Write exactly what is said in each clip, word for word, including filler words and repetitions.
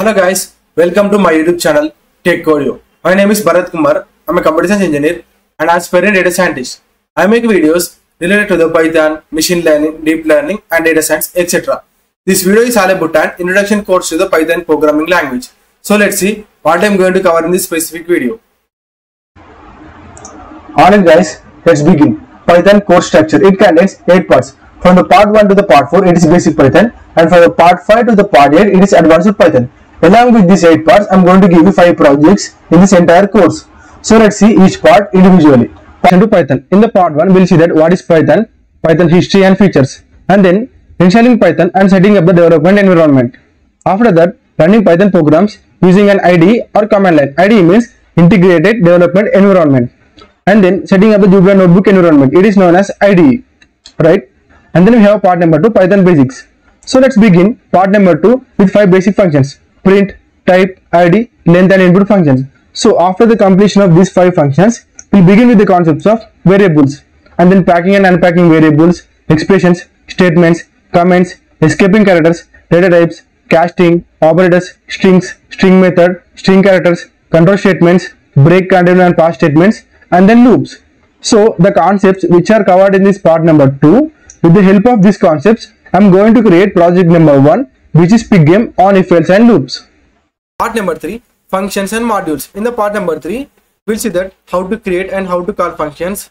Hello guys, welcome to my YouTube channel TechCodeo. My name is Bharat Kumar. I am a computer science engineer and aspiring data scientist. I make videos related to the Python, machine learning, deep learning and data science et cetera. This video is all about an introduction course to the Python programming language. So let's see what I am going to cover in this specific video. Alright guys, let's begin. Python course structure. It contains eight parts. From the part one to the part four, it is basic Python, and from the part five to the part eight, it is advanced Python. Along with these eight parts, I am going to give you five projects in this entire course. So let's see each part individually. Python to Python. In the part one, we will see that what is Python, Python history and features, and then installing Python and setting up the development environment. After that, running Python programs using an I D E or command line. I D E means integrated development environment. And then setting up the Jupyter notebook environment. It is known as I D E, right? And then we have part number two, Python basics. So let's begin part number two with five basic functions. Print, type, I D, length and input functions. So after the completion of these five functions, we begin with the concepts of variables and then packing and unpacking variables, expressions, statements, comments, escaping characters, data types, casting, operators, strings, string method, string characters, control statements, break, continue and pass statements, and then loops. So the concepts which are covered in this part number two, with the help of these concepts, I am going to create project number one, which is Pig game on if else and loops. Part number three, functions and modules. In the part number three, we'll see that how to create and how to call functions,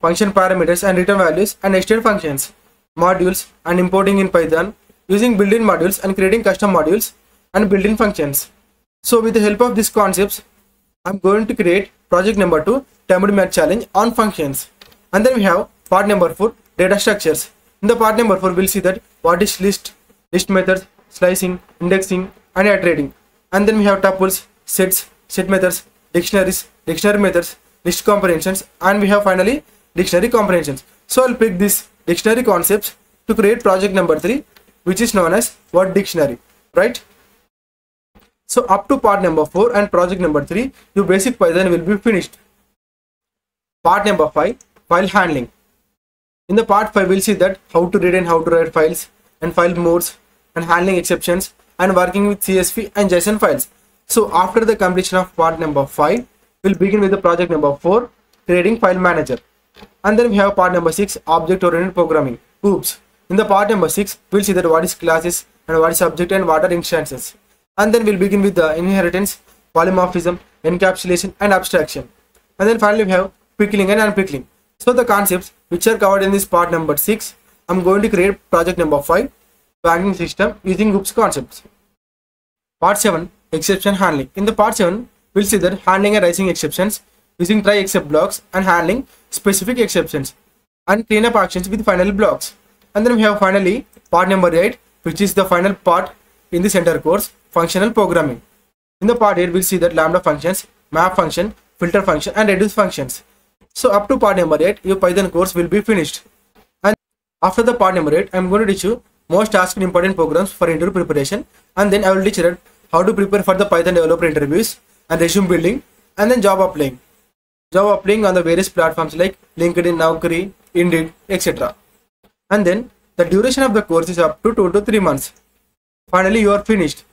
function parameters and return values, and extend functions, modules and importing in Python, using built-in modules and creating custom modules and built-in functions. So with the help of these concepts, I'm going to create project number two, Tamil Math challenge on functions. And then we have part number four, data structures. In the part number four, we'll see that what is list, list methods, slicing, indexing and iterating. And then we have tuples, sets, set methods, dictionaries, dictionary methods, list comprehensions, and we have finally dictionary comprehensions. So I'll pick these dictionary concepts to create project number three, which is known as word dictionary, right? So up to part number four and project number three, your basic Python will be finished. Part number five, file handling. In the part five, we'll see that how to read and how to write files, and file modes, and handling exceptions, and working with C S V and JSON files. So after the completion of part number five, we'll begin with the project number four, creating file manager. And then we have part number six, object oriented programming. Oops. In the part number six, we'll see that what is classes, and what is object, and what are instances. And then we'll begin with the inheritance, polymorphism, encapsulation and abstraction. And then finally we have pickling and unpickling. So the concepts which are covered in this part number six, I'm going to create project number five, banking system, using groups concepts. Part seven, exception handling. In the part seven, we'll see that handling and raising exceptions, using try except blocks, and handling specific exceptions, and cleanup actions with final blocks. And then we have finally part number eight, which is the final part in this entire course, functional programming. In the part eight, we'll see that lambda functions, map function, filter function and reduce functions. So up to part number eight, your Python course will be finished. And after the part number eight, I am going to teach you most asked important programs for interview preparation, and then I will teach you how to prepare for the Python developer interviews and resume building, and then job applying. Job applying on the various platforms like LinkedIn, Naukri, Indeed, et cetera. And then the duration of the course is up to two to three months. Finally, you are finished.